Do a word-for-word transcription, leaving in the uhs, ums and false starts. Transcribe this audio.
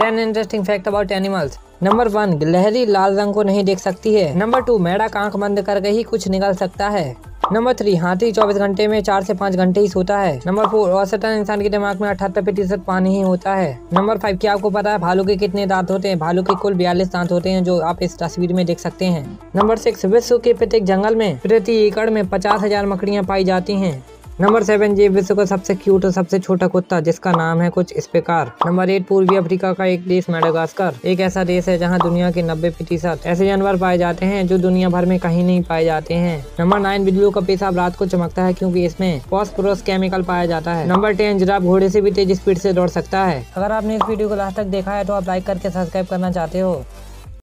Ten interesting fact about animals. Number one, गिलहरी लाल रंग को नहीं देख सकती है। नंबर टू, मेढक आंख बंद करके ही कुछ निकाल सकता है। नंबर थ्री, हाथी चौबीस घंटे में चार से पाँच घंटे ही सोता है। नंबर फोर, औसतन इंसान के दिमाग में अठहत्तर प्रतिशत पानी ही होता है। नंबर फाइव, क्या आपको पता है भालू के कितने दांत होते हैं? भालू के कुल बयालीस दांत होते हैं, जो आप इस तस्वीर में देख सकते हैं। नंबर सिक्स, विश्व के प्रत्येक जंगल में प्रति एकड़ में पचास हजार मकड़ियाँ पाई जाती हैं। नंबर सेवन, ये विश्व का सबसे क्यूट और सबसे छोटा कुत्ता, जिसका नाम है कुछ इस प्रकार। नंबर एट, पूर्वी अफ्रीका का एक देश मेडागास्कर एक ऐसा देश है जहां दुनिया के नब्बे प्रतिशत ऐसे जानवर पाए जाते हैं जो दुनिया भर में कहीं नहीं पाए जाते हैं। नंबर नाइन, बिल्लियों का पेशाब रात को चमकता है क्योंकि इसमें फॉस्फोरस केमिकल पाया जाता है। नंबर टेन, जिराफ घोड़े से भी तेज स्पीड से दौड़ सकता है। अगर आपने इस वीडियो को लास्ट तक देखा है तो आप लाइक करके सब्सक्राइब करना चाहते हो।